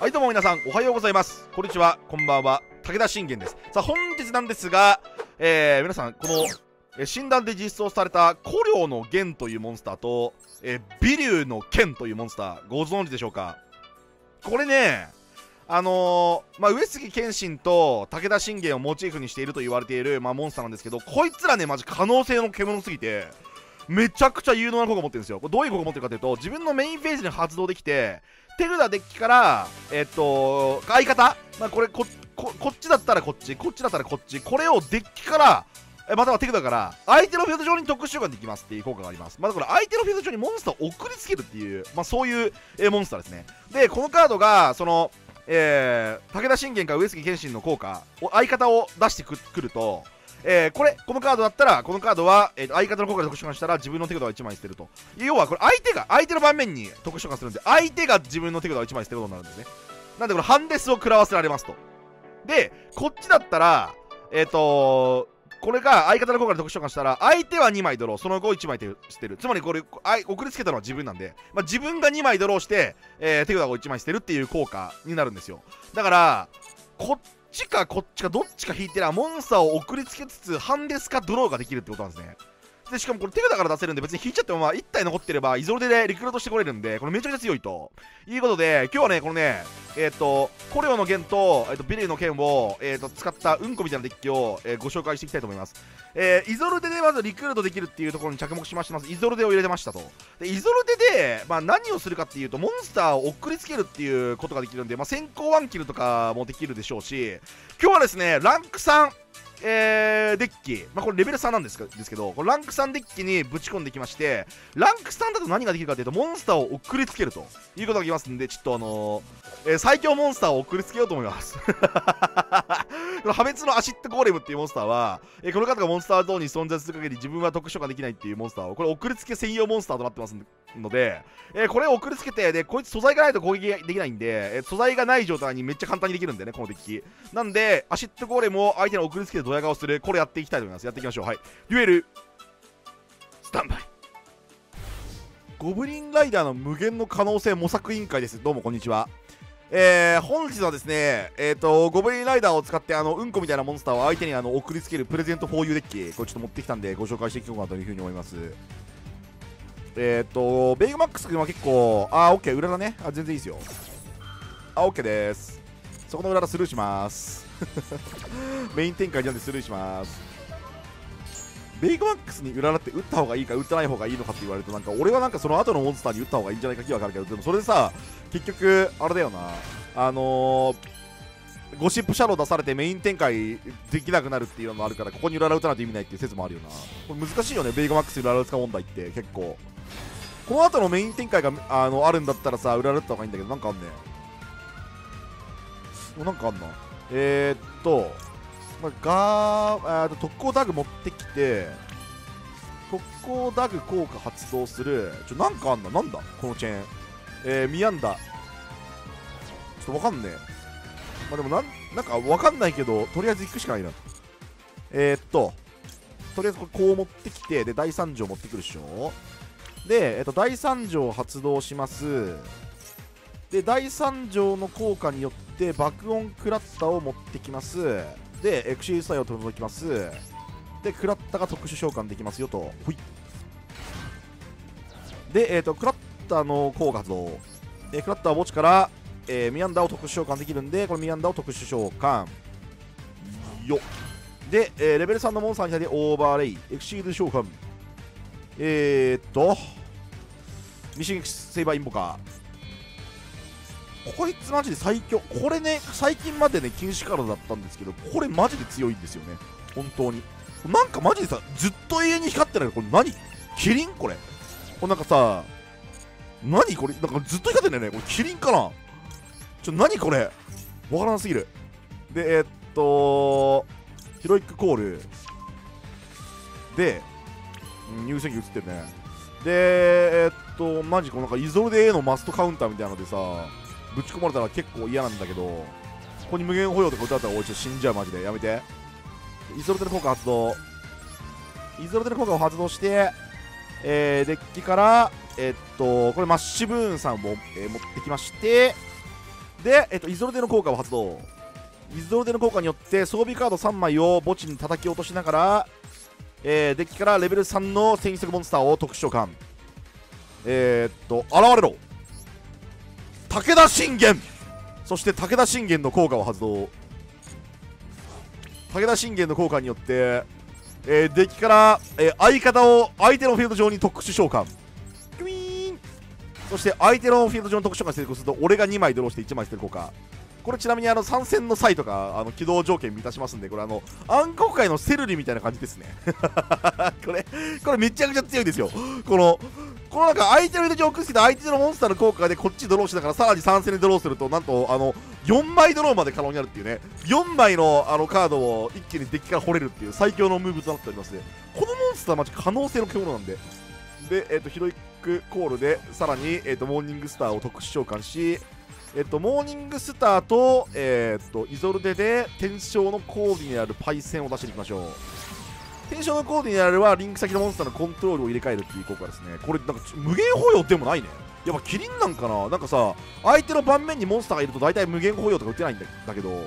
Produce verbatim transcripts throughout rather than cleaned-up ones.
はいどうも皆さんおはようございます、こんにちは、こんばんは、武田信玄です。さあ本日なんですが、えー、皆さんこの、えー、診断で実装された古領の弦というモンスターと、えー、微竜の剣というモンスターご存知でしょうか。これねあのー、まあ、上杉謙信と武田信玄をモチーフにしていると言われている、まあ、モンスターなんですけど、こいつらねマジ可能性の獣すぎてめちゃくちゃ有能な効果持ってるんですよ。これどういう効果持ってるかというと、自分のメインフェージに発動できて手札デッキから、えっと、相方、まあ、これ こ, こ, こっちだったらこっち、こっちだったらこっち、これをデッキから、えまたは手札から、相手のフィールド上に特殊召喚できますっていう効果があります。まあ、だから相手のフィールド上にモンスターを送りつけるっていう、まあ、そういうえモンスターですね。で、このカードが、その、えー、武田信玄か上杉謙信の効果、相方を出して く, くると、えー、これこのカードだったらこのカードは、えー、相方の効果で特殊召喚したら自分の手札をいちまい捨てると、要はこれ相手が相手の盤面に特殊召喚するんで、相手が自分の手札をいちまい捨てることになるんですね。なんでこれハンデスを食らわせられますと。でこっちだったらえっ、ー、とーこれが相方の効果で特殊召喚したら相手はにまいドロー、その後いちまい捨てる、つまりこれ送りつけたのは自分なんで、まあ、自分がにまいドローして、えー、手札をいちまい捨てるっていう効果になるんですよ。だからこっこっちかこっちかどっちか引いてらモンスターを送りつけつつハンデスかドローができるってことなんですね。でしかもこれ手札から出せるんで、別に引いちゃってもまあいち体残ってればイゾルデでリクルートしてこれるんで、これめちゃくちゃ強いということで、今日はねこのねえっ、ー、とコレオの剣と、えー、とビレイの剣を、えー、と使ったうんこみたいなデッキを、えー、ご紹介していきたいと思います。えー、イゾルデでまずリクルートできるっていうところに着目しまして、まずイゾルデを入れてましたと。でイゾルデで、まあ、何をするかっていうと、モンスターを送りつけるっていうことができるんで、まあ、先行ワンキルとかもできるでしょうし、今日はですねランクさん、えー、デッキ、まあ、これレベルさんなんですけど、このランクさんデッキにぶち込んできまして、ランクさんだと何ができるかというと、モンスターを送りつけるということができますんで、ちょっとあのーえー、最強モンスターを送りつけようと思います。破滅のアシッドゴーレムっていうモンスターは、えー、この方がモンスターゾーンに存在する限り自分は特殊化できないっていうモンスターを、これ送りつけ専用モンスターとなってますので、えー、これを送りつけて、でこいつ素材がないと攻撃できないんで、えー、素材がない状態にめっちゃ簡単にできるんでね、このデッキなんで、アシッドゴーレムを相手に送りつけてドヤ顔する、これやっていきたいと思います。やっていきましょう。はい、デュエルスタンバイ。ゴブリンライダーの無限の可能性模索委員会です。どうもこんにちは。えー、本日はですね、えーと、ゴブリンライダーを使って、あの、うんこみたいなモンスターを相手にあの送りつけるプレゼント フォーユー デッキ、これちょっと持ってきたんで、ご紹介していこうかなというふうに思います。えーと、ベイグマックス君は結構、あー、オッケー、裏だね。あ、全然いいですよ。あ、オッケーです。そこの裏だスルーします。メイン展開なんでスルーします。ベイグマックスに裏だって打った方がいいか打ってない方がいいのかって言われると、なんか俺はなんかその後のモンスターに打った方がいいんじゃないか気は分かるけど、でもそれでさ、結局あれだよな、あのー、ゴシップシャドウ出されてメイン展開できなくなるっていうのもあるから、ここに裏打たないと意味ないっていう説もあるよな。これ難しいよね、ベイグマックス裏打つか問題って結構。この後のメイン展開が あ, のあるんだったらさ、裏打った方がいいんだけど、なんかあんねん、なんかあんな、えー、っとまあ、ガー特攻ダグ持ってきて、特攻ダグ効果発動する。ちょ、なんかあんな、なんだこのチェーン。えー、ミヤンダ。ちょっとわかんねえ。まあ、でもなん、なんかわかんないけど、とりあえず行くしかないな。えー、っと、とりあえずこれこう持ってきて、で、だいさん条持ってくるでしょ。で、えっと、だいさん条発動します。で、だいさん条の効果によって、爆音クラッタを持ってきます。でエクシールスタイルを届きます。でクラッタが特殊召喚できますよと。ほいで、えっ、ー、とクラッタの効果発動。でクラッタは墓地から、えー、ミヤンダを特殊召喚できるんで、これミヤンダを特殊召喚よ。で、えー、レベルさんのモンスターに対してオーバーレイエクシール召喚。えー、っとミシンセイバーインボカー。こいつマジで最強。これね、最近までね禁止カードだったんですけど、これマジで強いんですよね、本当に。なんかマジでさ、ずっと永遠に光ってない。これ何、キリン？これこれなんかさ、何これ、なんかずっと光ってないね。これキリンかな。ちょ、何これわからなすぎる。でえー、っとヒロイックコールで優先機映ってるね。でえー、っとマジこのなんかイゾルデへのマストカウンターみたいなのでさ、ぶち込まれたら結構嫌なんだけど、ここに無限保養とか歌ったらおいしい、死んじゃうマジで。やめて。イゾルデの効果発動。イゾルデの効果を発動して、えー、デッキから、えー、っと、これマッシュブーンさんを、えー、持ってきまして、で、えっと、イゾルデの効果を発動。イゾルデの効果によって装備カードさんまいを墓地に叩き落としながら、えー、デッキからレベルさんの戦術モンスターを特殊召喚。えー、っと現れろ武田信玄。そして武田信玄の効果を発動。武田信玄の効果によって、えー、デッキから、えー、相方を相手のフィールド上に特殊召喚。クイーン。そして相手のフィールド上の特殊召喚が成功すると俺がにまいドローしていちまい捨てる効果。これちなみにあの参戦の際とかあの起動条件満たしますんで、これあの暗黒界のセルリみたいな感じですねこれこれめちゃくちゃ強いんですよ。このこのなんか相手のフィールド上をくっつけた相手のモンスターの効果でこっちドローしながらさらに参戦でドローすると、なんとあのよんまいドローまで可能になるっていうね、よんまいのあのカードを一気にデッキから掘れるっていう最強のムーブとなっておりますね。このモンスターはマジ可能性の獣なんで。で、えっとヒロイックコールでさらに、えっとモーニングスターを特殊召喚し、えっと、モーニングスターと、えー、っとイゾルデで天正のコーディネラルパイセンを出していきましょう。天正のコーディネラルはリンク先のモンスターのコントロールを入れ替えるっていう効果ですね。これなんか無限保養でもないね。やっぱキリンなんかな。なんかさ、相手の盤面にモンスターがいると大体無限保養とか打てないんだけど、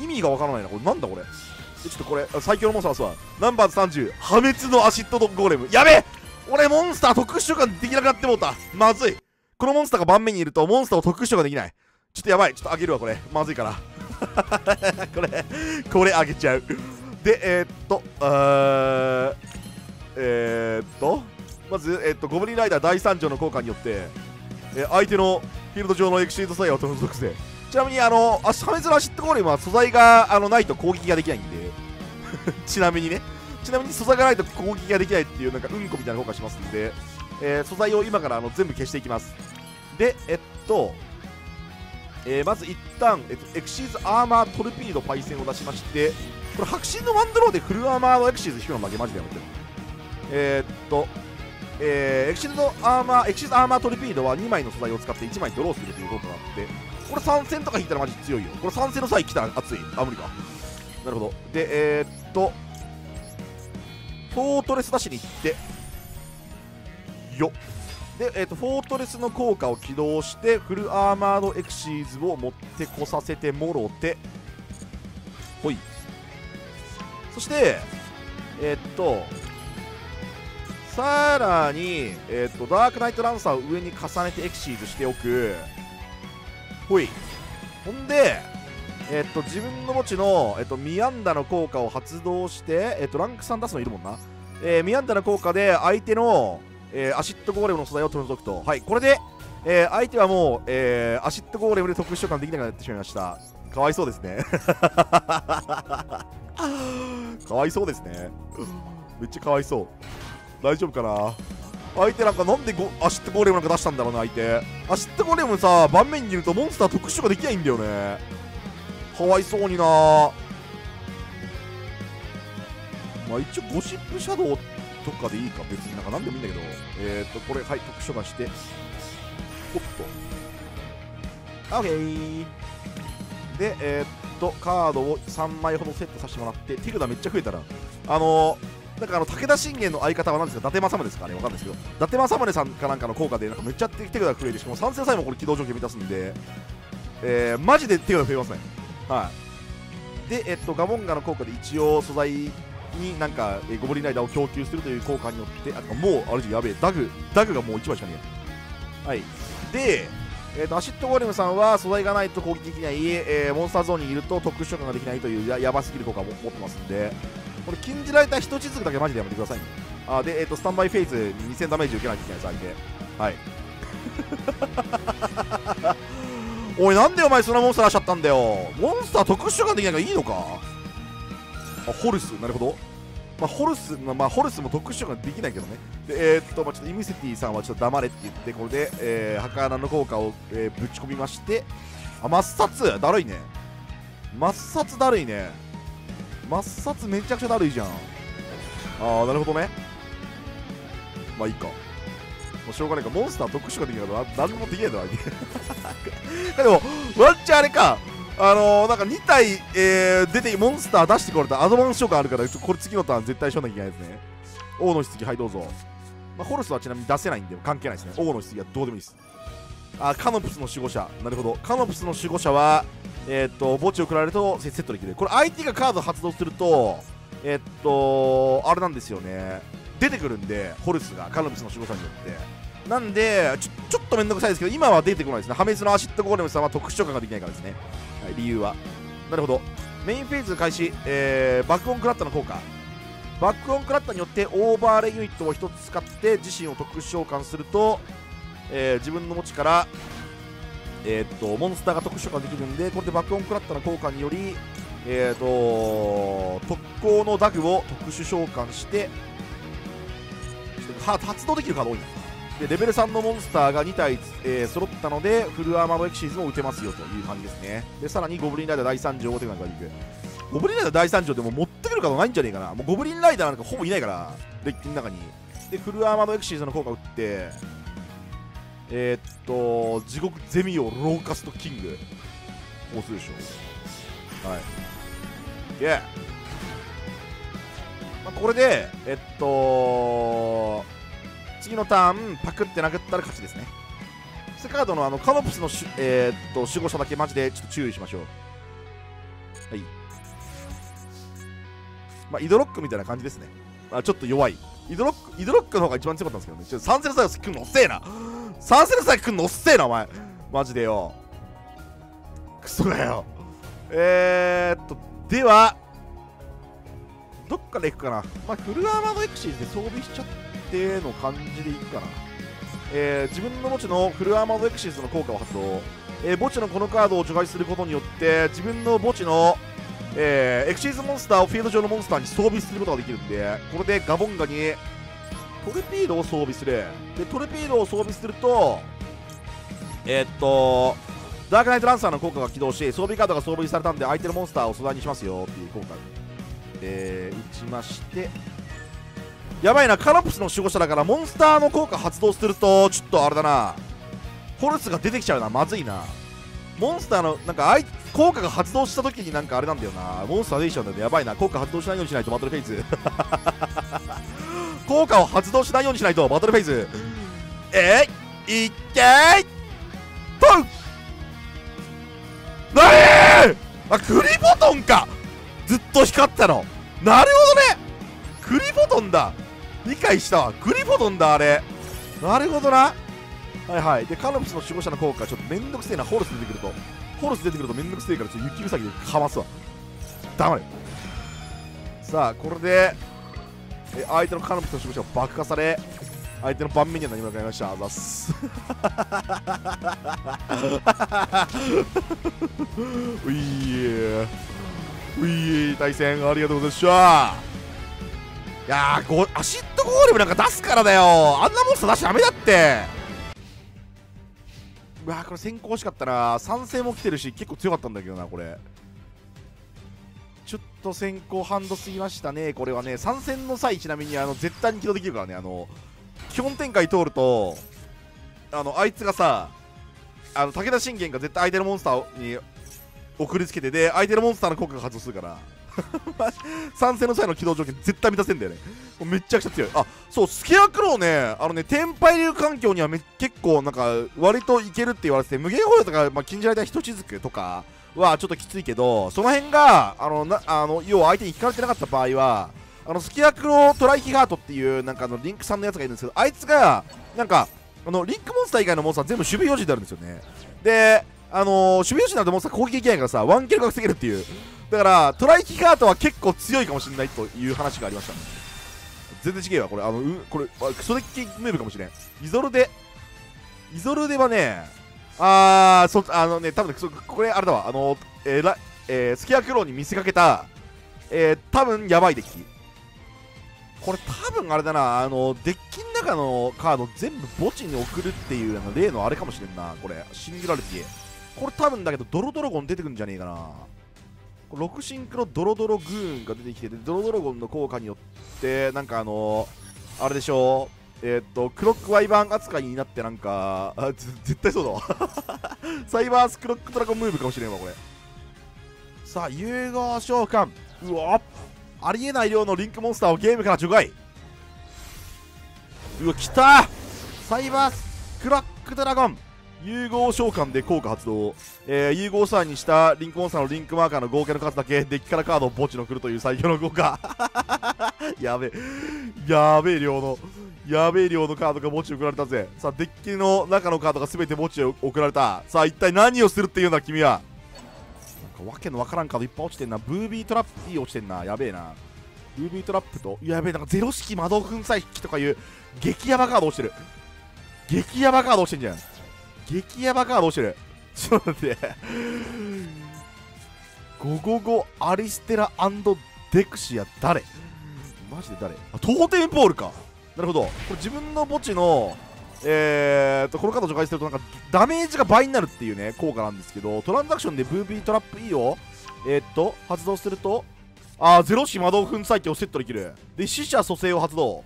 意味がわからないな。これなんだこれ。ちょっとこれ最強のモンスターはさ、ナンバーズさんじゅう破滅のアシッドドッグゴーレム。やべえ、俺モンスター特殊召喚できなくなってもうた。まずい。このモンスターが盤面にいるとモンスターを特殊召喚できない。ちょっとやばい。ちょっとあげるわ。これまずいからこれこれあげちゃう。でえー、っとあーえー、っとまず、えー、っとゴブリンライダーだいさん条の効果によって、えー、相手のフィールド上のエクシードサイヤを取る属性。ちなみにあの破滅のアシッドゴーレムは素材があのないと攻撃ができないんでちなみにねちなみに素材がないと攻撃ができないっていうなんかうんこみたいな効果しますんで、えー、素材を今からあの全部消していきます。でえっと、えー、まず一旦、えっと、エクシーズアーマートルピードパイセンを出しまして、これ白神のワンドローでフルアーマーのエクシーズ引くの負けマジでやめてる。えー、っと、えー、エクシーズアーマーエクシーズアーマートルピードはにまいの素材を使っていちまいドローするという効果があって、これ参戦とか引いたらマジ強いよ。これ参戦の際来たら熱い。あ、無理か。なるほど。でえー、っとフォートレス出しに行ってよ。で、えー、とフォートレスの効果を起動してフルアーマードエクシーズを持ってこさせてもろてほい。そしてえっ、ー、とさらに、えー、とダークナイトランサーを上に重ねてエクシーズしておくほい。ほんでえっ、ー、と自分の墓地の、えー、とミアンダの効果を発動して、えー、とランクさん出すのいるもんな、えー、ミアンダの効果で相手のえー、アシッドゴーレムの素材を取り除くと、はい、これで、えー、相手はもう、えー、アシッドゴーレムで特殊召喚できなくなってしまいました。かわいそうですね。かわいそうですね。めっちゃかわいそう。大丈夫かな。相手なんかなんでごアシッドゴーレムなんか出したんだろうな、相手。アシッドゴーレムさ、盤面にいるとモンスター特殊召喚できないんだよね。かわいそうにな。まあ一応ゴシップシャドウとかでいいか、別になんか何でもいいんだけど、えー、っとこれはい特殊化してポッと OK でえー、っとカードをさんまいほどセットさせてもらって、手札めっちゃ増えたらあのー、なんかあの武田信玄の相方は何ですか、伊達政宗ですかね、わかんないですけど、伊達政宗さんかなんかの効果でなんかめっちゃ手札が増えるし、もう参戦際もこれ起動条件満たすんで、えー、マジで手札増えますね。はい。でえー、っとガモンガの効果で一応素材になんか、えー、ゴブリンライダーを供給するという効果によって、あもうあれじゃやべえ、ダグダグがもういちまいしかねえ。はい。で、えー、とアシッドゴーレムさんは素材がないと攻撃できない、えー、モンスターゾーンにいると特殊召喚ができないという や, やばすぎる効果を持ってますんで、これ禁じられた人地図だけマジでやめてくださいね。あで、えー、とスタンバイフェイズににせんダメージ受けないといけないです相手。はいおい、なんでお前そのモンスター出しちゃったんだよ。モンスター特殊召喚できないからいいのか。ホルス、なるほど。まあ、ホルス、まあ、ホルスも特殊ができないけどね。で、えー、っと、まあ、ちょっとイムセティさんはちょっと黙れって言って、これで、えー、墓穴の効果を、えー、ぶち込みまして、あ、抹殺だるいね。抹殺だるいね。抹殺めちゃくちゃだるいじゃん。あー、なるほどね。まあ、いいか。もうしょうがないか。モンスター特殊ができないから、なんもできないだろ、でも、ワンチャンあれか。あのー、なんかにたい、えー、出てモンスター出してこれたアドバンス召喚あるから、これ次のターン絶対しょなきゃいけないですね。王の棺、はいどうぞ。まあ、ホルスはちなみに出せないんで関係ないですね。王の棺はどうでもいいです。あ、カノプスの守護者、なるほど。カノプスの守護者はえー、っと墓地を食らえるとセットできる。これ相手がカード発動するとえー、っとあれなんですよね、出てくるんで、ホルスがカノプスの守護者によってなんでちょ、ちょっとめんどくさいですけど今は出てこないですね。破滅のアシッドゴーレムさんは特殊召喚ができないからですね、はい、理由は。なるほど。メインフェーズ開始、えー、爆音クラッタの効果、爆音クラッタによってオーバーレイユニットをひとつ使って自身を特殊召喚すると、えー、自分の持ちから、えー、っとモンスターが特殊召喚できるんで、これで爆音クラッタの効果により、えー、っと特攻のダグを特殊召喚して発動できるカード多いで、レベルさんのモンスターがに体、えー、揃ったのでフルアーマーのエクシーズを打てますよという感じですね。でさらにゴブリンライダーだいさん条を手がかりに行く。ゴブリンライダーだいさん条でも持ってくるカードないんじゃねえかな。もうゴブリンライダーなんかほぼいないからデッキの中に。でフルアーマーのエクシーズの効果を打ってえー、っと地獄ゼミオローカストキングこうするでしょ。はいいけ、まあ、これでえっと次のターンパクって殴ったら勝ちですね。セカードのあのカノプスの、えー、っと守護者だけマジでちょっと注意しましょう。はい、まあ、イドロックみたいな感じですね。まあ、ちょっと弱いイドロック、イドロックの方が一番強かったんですけどね。ちょっとサンセルサイクくんのおっせえな、サンセルサイクくんのおっせえなお前マジでよ、クソだよ。えー、っとではどっから行くかな。まあフルアーマードエクシーで装備しちゃってっての感じでいくかな、えー、自分の墓地のフルアーマードエクシスの効果を発動、えー、墓地のこのカードを除外することによって自分の墓地の、えー、エクシスモンスターをフィールド上のモンスターに装備することができるんで、これでガボンガにトルピードを装備する。でトルピードを装備するとえー、っとダークナイトランサーの効果が起動し装備カードが装備されたんで相手のモンスターを素材にしますよっていう効果で、えー、打ちまして、やばいな、カノプスの守護者だからモンスターの効果発動するとちょっとあれだな、ホルスが出てきちゃうな、まずいな。モンスターのなんかあい効果が発動した時になんかあれなんだよな、モンスター出てきちゃうんだよね。やばいな、効果発動しないようにしないとバトルフェイズ効果を発動しないようにしないとバトルフェイズえー、いっけートンなにー、あクリボトンか、ずっと光ったの、なるほどね、クリボトンだ、理解したわ、グリフォドンだあれ、なるほどな。はいはい。でカノプスの守護者の効果ちょっとめんどくせえな、ホルス出てくるとホルス出てくるとめんどくせえからちょっと雪うさぎでかますわ、黙れ。さあこれでえ相手のカノプスの守護者が爆破され相手の盤面には何もなくなりました。あざっすういーういー対戦ありがとうございました。いやー、アシッドゴーレムなんか出すからだよ、あんなモンスター出しちゃダメだって。うわー、これ先行惜しかったな、参戦も来てるし結構強かったんだけどな、これちょっと先行ハンドすぎましたね。これはね、参戦の際ちなみにあの絶対に起動できるからね、あの基本展開通るとあのあいつがさ、あの武田信玄が絶対相手のモンスターに送りつけて、で相手のモンスターの効果が発動するから参戦の際の起動条件絶対満たせんだよね、めっちゃくちゃ強い。あ、そう、スケアクローね、あのね、天敗流環境にはめ結構なんか割といけるって言われてて、無限放射とか、まあ、禁じられた人しずくとかはちょっときついけど、その辺があのなあの要は相手に引かれてなかった場合はあのスケアクロートライヒハートっていうなんかあのリンクさんのやつがいるんですけど、あいつがなんかあのリンクモンスター以外のモンスター全部守備表示になるんですよね。であのー、守備表示なんてモンスター攻撃できないからさ、ワンキルが防げるっていう、だからトライキカートは結構強いかもしれないという話がありました。全然違えわこれ、あのうこれクソデッキムーブかもしれん。イゾルデ、イゾルデはね、あーそあのね多分ね、これあれだわ、あのえーらえー、スキアクローに見せかけた、えー、多分やばいデッキ、これ多分あれだな、あのデッキの中のカード全部墓地に送るっていうあの例のあれかもしれんな、これシングラリティ、これ多分だけどドロドロゴン出てくるんじゃねえかな。ろくシンクロドロドログーンが出てきてて、ドロドロゴンの効果によってなんかあのー、あれでしょう、えー、っとクロックワイバーン扱いになって、なんかあ絶対そうだわサイバースクロックドラゴンムーブかもしれんわこれ。さあ融合召喚、うわありえない量のリンクモンスターをゲームから除外、うわきたー、サイバースクロックドラゴン融合召喚で効果発動、えー、融合サーにしたリンクモンスターのリンクマーカーの合計の数だけデッキからカードを墓地のくるという最強の効果やべえやべえ量のやべえ量のカードが墓地に送られたぜ。さあデッキの中のカードが全て墓地へ送られた。さあ一体何をするっていうんだ君は。なんかわけのわからんカードいっぱい落ちてんな。ブービートラップいい落ちてんな。やべえな。ブービートラップとやべえなんかゼロ式魔導粉砕機とかいう激ヤバカード落ちてる。激ヤバカード落ちてんじゃん。激ヤバカード落ちてる。ちょっと待ってゴゴゴアリステラ&デクシア誰マジで誰。あトーテンポールか。なるほどこれ自分の墓地のえー、とこのカードを除外するとなんかダメージが倍になるっていうね効果なんですけど、トランザクションでブービートラップ E を、えー、っと発動するとあーゼロ式魔導粉砕機をセットできる。で死者蘇生を発動。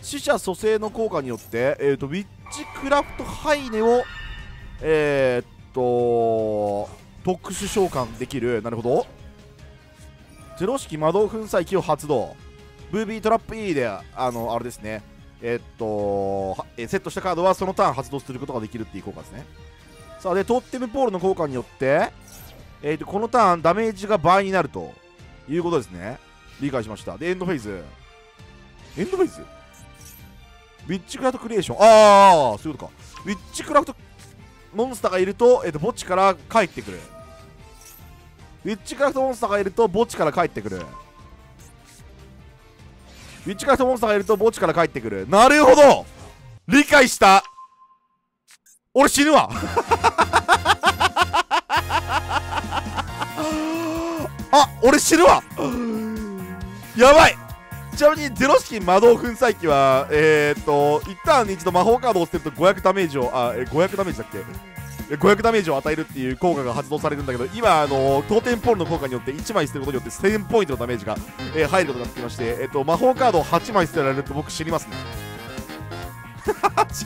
死者蘇生の効果によって、えー、っとウィッチクラフトハイネをえー、っと特殊召喚できる。なるほどゼロ式魔導粉砕機を発動。ブービートラップ E であのあれですねえっとえセットしたカードはそのターン発動することができるっていう効果ですね。さあでトーテムポールの効果によって、えっとこのターンダメージが倍になるということですね。理解しました。でエンドフェイズエンドフェイズウィッチクラフトクリエーションああそういうことか。ウィッチクラフトモンスターがいると、えっと墓地から帰ってくる。ウィッチクラフトモンスターがいると墓地から帰ってくる。ウィッチクラフトモンスターがいると墓地から帰ってくる。なるほど理解した。俺死ぬわあ俺死ぬわやばい。ちなみにゼロ式魔導粉砕機はえー、っといちターンに一度魔法カードを捨てるとごひゃくダメージをあえごひゃくダメージだっけごひゃくダメージを与えるっていう効果が発動されるんだけど、今あのトーテンポールの効果によっていちまい捨てることによってせんポイントのダメージが、えー、入ることができまして、えー、と魔法カードをはちまい捨てられると僕死にますねチ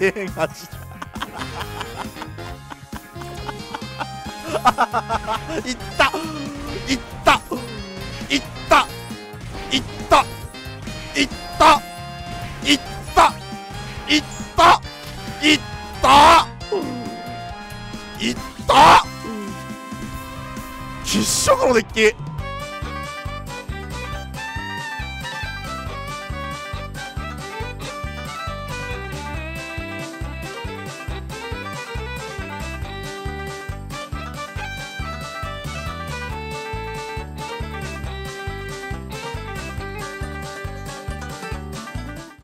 ェーンはちいったいったいったいったいったいったいったいったいった。きっしょこのデッキ